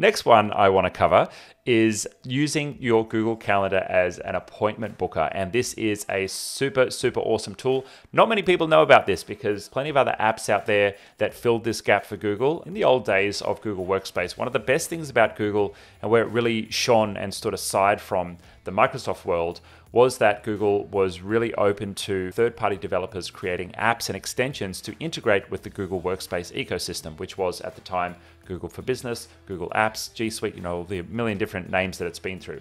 Next one I want to cover is using your Google Calendar as an appointment booker. And this is a super, super awesome tool. Not many people know about this because plenty of other apps out there that filled this gap for Google in the old days of Google Workspace. One of the best things about Google and where it really shone and stood aside from the Microsoft world was that Google was really open to third-party developers creating apps and extensions to integrate with the Google Workspace ecosystem, which was at the time Google for Business, Google Apps, G Suite, you know, the million different names that it's been through.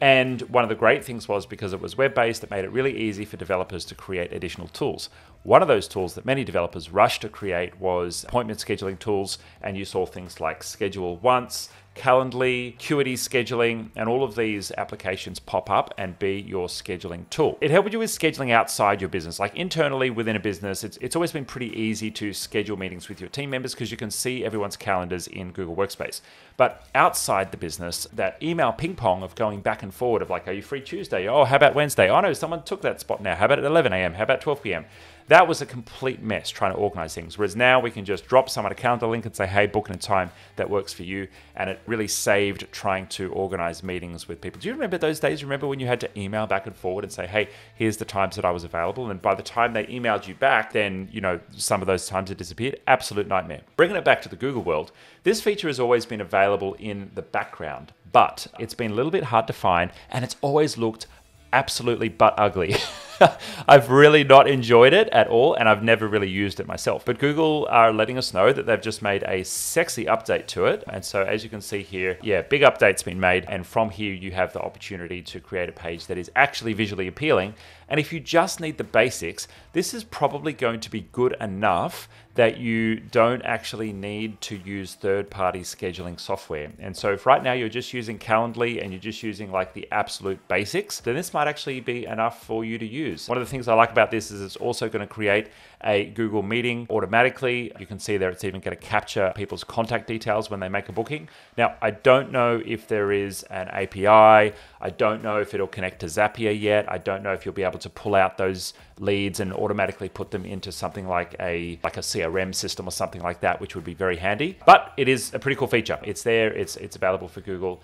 And one of the great things was because it was web-based, it made it really easy for developers to create additional tools. One of those tools that many developers rushed to create was appointment scheduling tools, and you saw things like Schedule Once, Calendly, Acuity scheduling, and all of these applications pop up and be your scheduling tool. It helped you with scheduling outside your business, like internally within a business. It's always been pretty easy to schedule meetings with your team members because you can see everyone's calendars in Google Workspace. But outside the business, that email ping pong of going back and forward of like, are you free Tuesday? Oh, how about Wednesday? Oh no, someone took that spot now. How about at 11 a.m.? How about 12 p.m.? That was a complete mess trying to organize things. Whereas now we can just drop someone a calendar link and say, hey, book in a time that works for you. And it really saved trying to organize meetings with people. Do you remember those days? Remember when you had to email back and forward and say, hey, here's the times that I was available. And by the time they emailed you back, then, you know, some of those times had disappeared. Absolute nightmare. Bringing it back to the Google world, this feature has always been available in the background, but it's been a little bit hard to find and it's always looked absolutely butt ugly. I've really not enjoyed it at all, and I've never really used it myself. But Google are letting us know that they've just made a sexy update to it. And so as you can see here, yeah, big update's been made. And from here, you have the opportunity to create a page that is actually visually appealing. And if you just need the basics, this is probably going to be good enough that you don't actually need to use third-party scheduling software. And so if right now you're just using Calendly and you're just using like the absolute basics, then this might actually be enough for you to use. One of the things I like about this is it's also going to create a Google meeting automatically. You can see there it's even going to capture people's contact details when they make a booking. Now, I don't know if there is an API. I don't know if it'll connect to Zapier yet. I don't know if you'll be able to pull out those leads and automatically put them into something like a CRM system or something like that, which would be very handy. But it is a pretty cool feature. It's there. It's available for Google.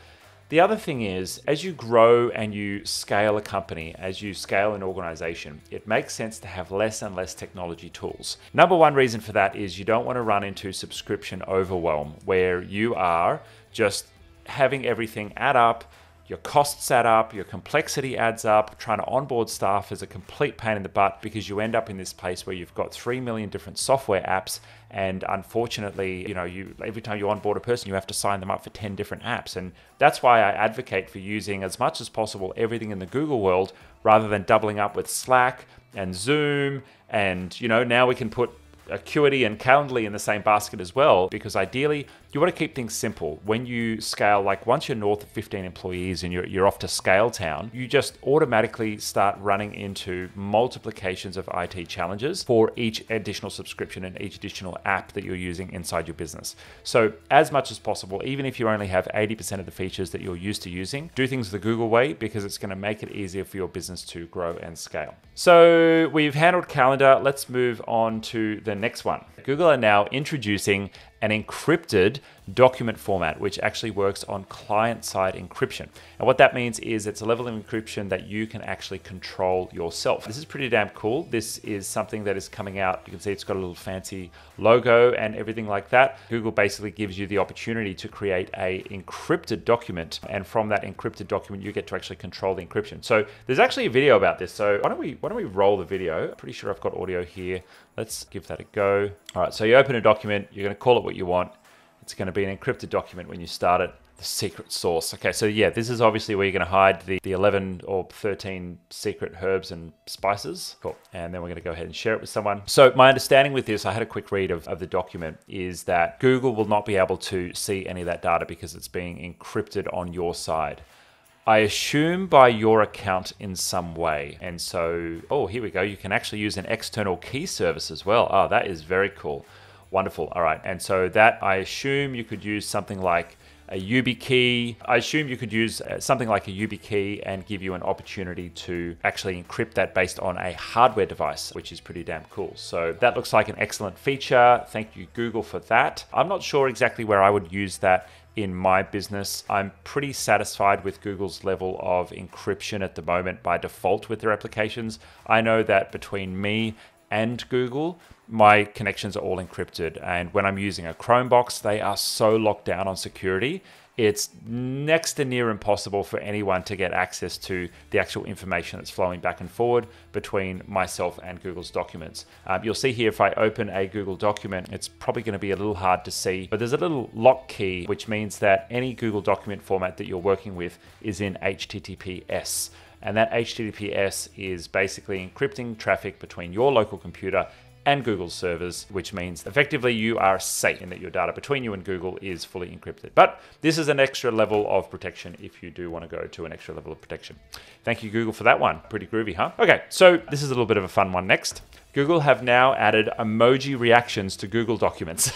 The other thing is, as you grow and you scale a company, as you scale an organization, it makes sense to have less and less technology tools. Number one reason for that is you don't want to run into subscription overwhelm, where you are just having everything add up, your costs add up, your complexity adds up, trying to onboard staff is a complete pain in the butt because you end up in this place where you've got 3 million different software apps. And unfortunately, you know, every time you onboard a person, you have to sign them up for 10 different apps. And that's why I advocate for using as much as possible everything in the Google world, rather than doubling up with Slack and Zoom. And, you know, now we can put Acuity and Calendly in the same basket as well, because ideally you want to keep things simple. When you scale, like once you're north of 15 employees and you're off to scale town, you just automatically start running into multiplications of IT challenges for each additional subscription and each additional app that you're using inside your business. So as much as possible, even if you only have 80% of the features that you're used to using, do things the Google way, because it's going to make it easier for your business to grow and scale. So we've handled calendar. Let's move on to the next one. Google are now introducing an encrypted document format, which actually works on client-side encryption. And what that means is it's a level of encryption that you can actually control yourself. This is pretty damn cool. This is something that is coming out. You can see it's got a little fancy logo and everything like that. Google basically gives you the opportunity to create an encrypted document. And from that encrypted document, you get to actually control the encryption. So there's actually a video about this. So why don't we roll the video? I'm pretty sure I've got audio here. Let's give that a go. All right, so you open a document, you're gonna call it what you want. It's gonna be an encrypted document when you start it, the secret source. Okay, so yeah, this is obviously where you're gonna hide the 11 or 13 secret herbs and spices. Cool, and then we're gonna go ahead and share it with someone. So my understanding with this, I had a quick read of the document, is that Google will not be able to see any of that data because it's being encrypted on your side. I assume by your account in some way. And so, oh, here we go. You can actually use an external key service as well. Oh, that is very cool. Wonderful. All right. And so that, I assume you could use something like a YubiKey. I assume you could use something like a YubiKey and give you an opportunity to actually encrypt that based on a hardware device, which is pretty damn cool. So that looks like an excellent feature. Thank you, Google, for that. I'm not sure exactly where I would use that in my business. I'm pretty satisfied with Google's level of encryption at the moment by default with their applications. I know that between me and Google, my connections are all encrypted. And when I'm using a Chromebox, they are so locked down on security. It's next to near impossible for anyone to get access to the actual information that's flowing back and forward between myself and Google's documents. You'll see here, if I open a Google document, it's probably going to be a little hard to see, but there's a little lock key, which means that any Google document format that you're working with is in HTTPS. And that HTTPS is basically encrypting traffic between your local computer and Google's servers, which means effectively you are safe in that your data between you and Google is fully encrypted. But this is an extra level of protection if you do want to go to an extra level of protection. Thank you, Google, for that one. Pretty groovy, huh? Okay, so this is a little bit of a fun one next. Google have now added emoji reactions to Google documents,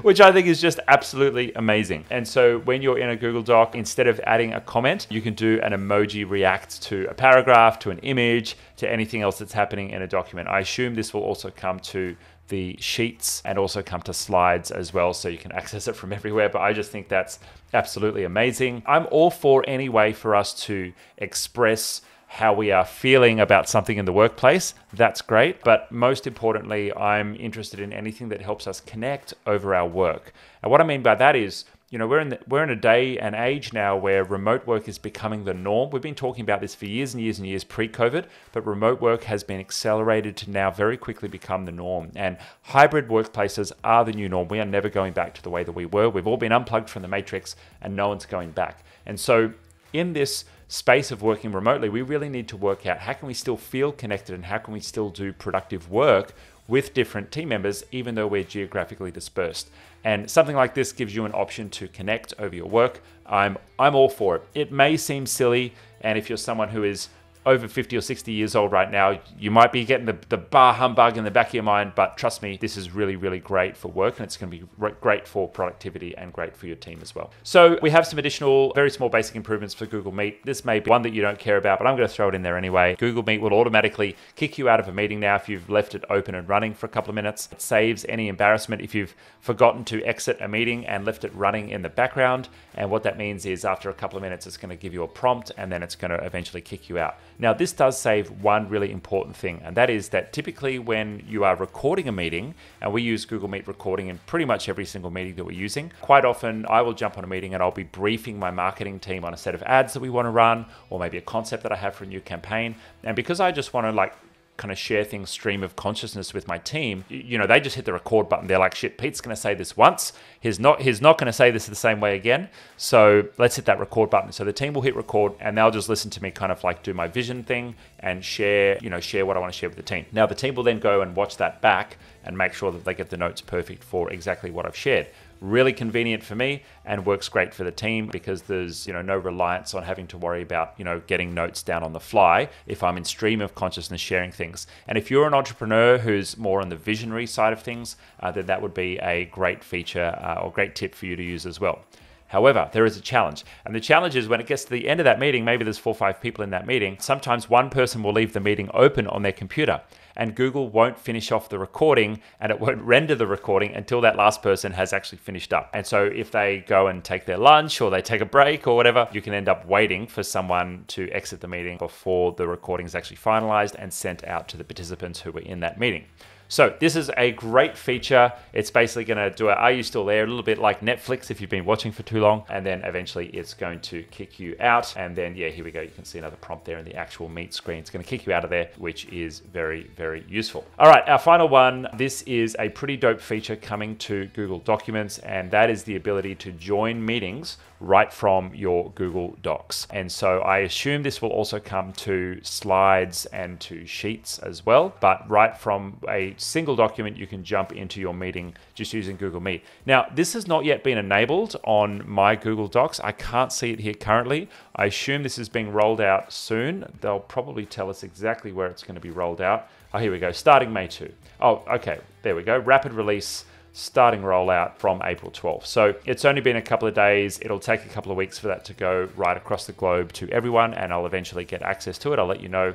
which I think is just absolutely amazing. And so when you're in a Google Doc, instead of adding a comment, you can do an emoji react to a paragraph, to an image, to anything else that's happening in a document. I assume this will also come to the sheets and also come to slides as well, so you can access it from everywhere. But I just think that's absolutely amazing. I'm all for any way for us to express how we are feeling about something in the workplace. That's great. But most importantly, I'm interested in anything that helps us connect over our work. And what I mean by that is, you know, we're in a day and age now where remote work is becoming the norm. We've been talking about this for years and years and years pre-COVID, but remote work has been accelerated to now very quickly become the norm. And hybrid workplaces are the new norm. We are never going back to the way that we were. We've all been unplugged from the matrix and no one's going back. And so in this space of working remotely, we really need to work out how can we still feel connected and how can we still do productive work with different team members, even though we're geographically dispersed. And something like this gives you an option to connect over your work. I'm all for it. It may seem silly, and if you're someone who is over 50 or 60 years old right now, you might be getting the bah humbug in the back of your mind, but trust me, this is really, really great for work, and it's gonna be great for productivity and great for your team as well. So we have some additional, very small basic improvements for Google Meet. This may be one that you don't care about, but I'm gonna throw it in there anyway. Google Meet will automatically kick you out of a meeting now if you've left it open and running for a couple of minutes. It saves any embarrassment if you've forgotten to exit a meeting and left it running in the background. And what that means is after a couple of minutes, it's gonna give you a prompt and then it's gonna eventually kick you out. Now, this does save one really important thing, and that is that typically when you are recording a meeting, and we use Google Meet recording in pretty much every single meeting that we're using, quite often I will jump on a meeting and I'll be briefing my marketing team on a set of ads that we want to run, or maybe a concept that I have for a new campaign. And because I just want to like kind of share things stream of consciousness with my team, you know, they just hit the record button. They're like, shit, Pete's going to say this once. He's not going to say this the same way again. So let's hit that record button. So the team will hit record and they'll just listen to me kind of like do my vision thing and share, you know, share what I want to share with the team. Now the team will then go and watch that back and make sure that they get the notes perfect for exactly what I've shared. Really convenient for me and works great for the team because there's, you know, no reliance on having to worry about, you know, getting notes down on the fly if I'm in stream of consciousness sharing things. And if you're an entrepreneur who's more on the visionary side of things, then that would be a great feature or great tip for you to use as well. However, there is a challenge. And the challenge is when it gets to the end of that meeting, maybe there's 4 or 5 people in that meeting, sometimes one person will leave the meeting open on their computer and Google won't finish off the recording and it won't render the recording until that last person has actually finished up. And so if they go and take their lunch or they take a break or whatever, you can end up waiting for someone to exit the meeting before the recording is actually finalized and sent out to the participants who were in that meeting. So this is a great feature. It's basically gonna do a, are you still there? A little bit like Netflix if you've been watching for too long, and then eventually it's going to kick you out. And then, yeah, here we go. You can see another prompt there in the actual Meet screen. It's gonna kick you out of there, which is very, very useful. All right, our final one. This is a pretty dope feature coming to Google Documents, and that is the ability to join meetings right from your Google Docs. And so I assume this will also come to Slides and to Sheets as well, but right from a single document, you can jump into your meeting just using Google Meet. Now, this has not yet been enabled on my Google Docs. I can't see it here currently. I assume this is being rolled out soon. They'll probably tell us exactly where it's going to be rolled out. Oh, here we go, starting May 2. Oh, okay, there we go, rapid release, starting rollout from April 12th. So it's only been a couple of days. It'll take a couple of weeks for that to go right across the globe to everyone, and I'll eventually get access to it. I'll let you know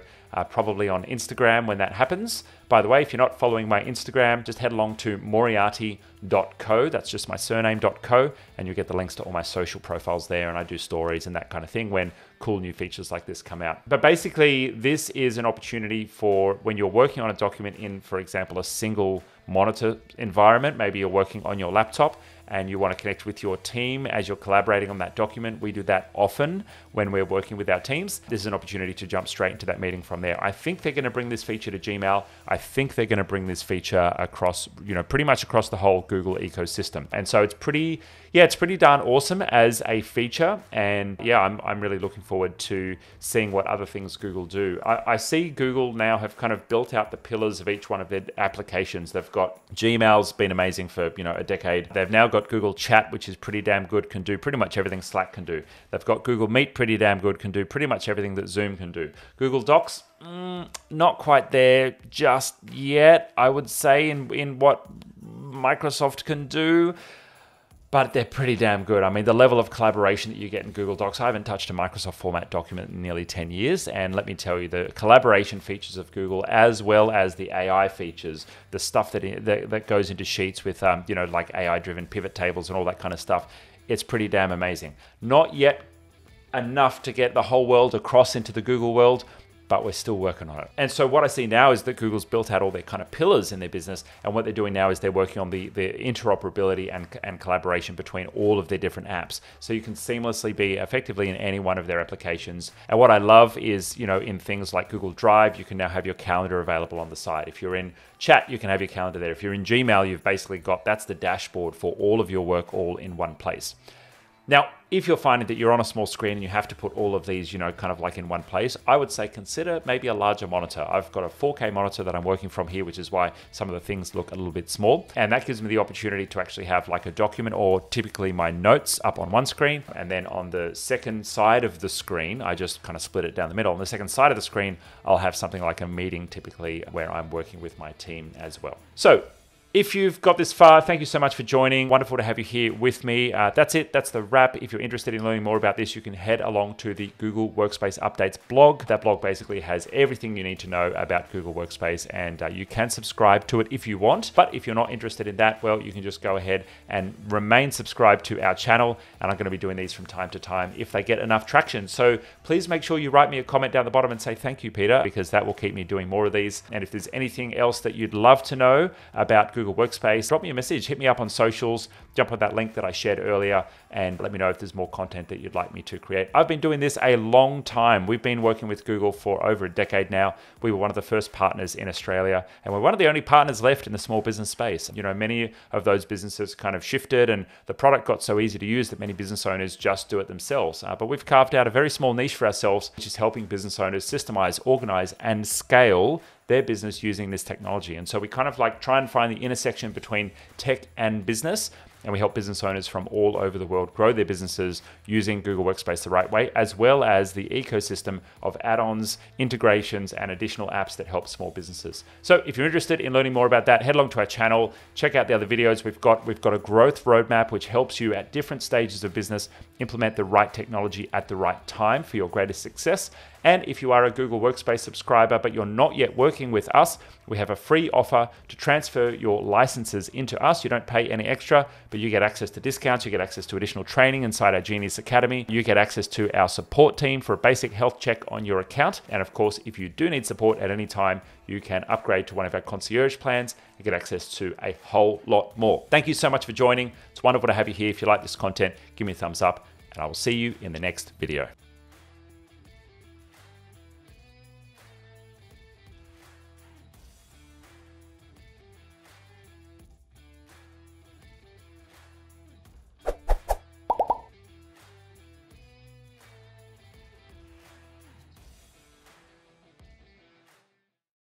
probably on Instagram when that happens. By the way, if you're not following my Instagram, just head along to Moriarty.co. That's just my surname.co, and you'll get the links to all my social profiles there, and I do stories and that kind of thing when cool new features like this come out. But basically, this is an opportunity for when you're working on a document in, for example, a single monitor environment. Maybe you're working on your laptop and you want to connect with your team as you're collaborating on that document. We do that often when we're working with our teams. This is an opportunity to jump straight into that meeting from there. I think they're going to bring this feature to Gmail. I think they're going to bring this feature across, you know, pretty much across the whole Google ecosystem. And so it's pretty, yeah, it's pretty darn awesome as a feature. And yeah, I'm really looking forward to seeing what other things Google do. I see Google now have kind of built out the pillars of each one of their applications. They've got Gmail's been amazing for, you know, a decade. They've now got Google Chat, which is pretty damn good, can do pretty much everything Slack can do. They've got Google Meet, pretty damn good, can do pretty much everything that Zoom can do. Google Docs, not quite there just yet, I would say, in what Microsoft can do. But they're pretty damn good. I mean, the level of collaboration that you get in Google Docs, I haven't touched a Microsoft format document in nearly 10 years. And let me tell you, the collaboration features of Google, as well as the AI features, the stuff that goes into Sheets with, you know, like AI-driven pivot tables and all that kind of stuff, it's pretty damn amazing. Not yet enough to get the whole world across into the Google world, but we're still working on it. And so what I see now is that Google's built out all their kind of pillars in their business, and what they're doing now is they're working on the interoperability and collaboration between all of their different apps. So you can seamlessly be effectively in any one of their applications. And what I love is, you know, in things like Google Drive, you can now have your calendar available on the side. If you're in Chat, you can have your calendar there. If you're in Gmail, you've basically got, that's the dashboard for all of your work all in one place. Now, if you're finding that you're on a small screen and you have to put all of these, you know, kind of like in one place, I would say consider maybe a larger monitor. I've got a 4K monitor that I'm working from here, which is why some of the things look a little bit small. And that gives me the opportunity to actually have like a document, or typically my notes, up on one screen. And then on the second side of the screen, I just kind of split it down the middle. On the second side of the screen, I'll have something like a meeting, typically where I'm working with my team as well. So, if you've got this far, thank you so much for joining. Wonderful to have you here with me. That's it. That's the wrap. If you're interested in learning more about this, you can head along to the Google Workspace Updates blog. That blog basically has everything you need to know about Google Workspace, and you can subscribe to it if you want. But if you're not interested in that, well, you can just go ahead and remain subscribed to our channel. And I'm going to be doing these from time to time if they get enough traction. So please make sure you write me a comment down the bottom and say thank you, Peter, because that will keep me doing more of these. And if there's anything else that you'd love to know about Google Workspace, drop me a message, hit me up on socials, jump on that link that I shared earlier, and let me know if there's more content that you'd like me to create. I've been doing this a long time. We've been working with Google for over a decade now. We were one of the first partners in Australia, and we're one of the only partners left in the small business space. You know, many of those businesses kind of shifted, and the product got so easy to use that many business owners just do it themselves. But we've carved out a very small niche for ourselves, which is helping business owners systemize, organize, and scale their business using this technology. And so we kind of like try and find the intersection between tech and business, and we help business owners from all over the world grow their businesses using Google Workspace the right way, as well as the ecosystem of add-ons, integrations, and additional apps that help small businesses. So if you're interested in learning more about that, head along to our channel, check out the other videos we've got. We've got a growth roadmap, which helps you at different stages of business implement the right technology at the right time for your greatest success. And if you are a Google Workspace subscriber, but you're not yet working with us, we have a free offer to transfer your licenses into us. You don't pay any extra, but you get access to discounts, you get access to additional training inside our Genius Academy, you get access to our support team for a basic health check on your account. And of course, if you do need support at any time, you can upgrade to one of our concierge plans and get access to a whole lot more. Thank you so much for joining. It's wonderful to have you here. If you like this content, give me a thumbs up, and I will see you in the next video.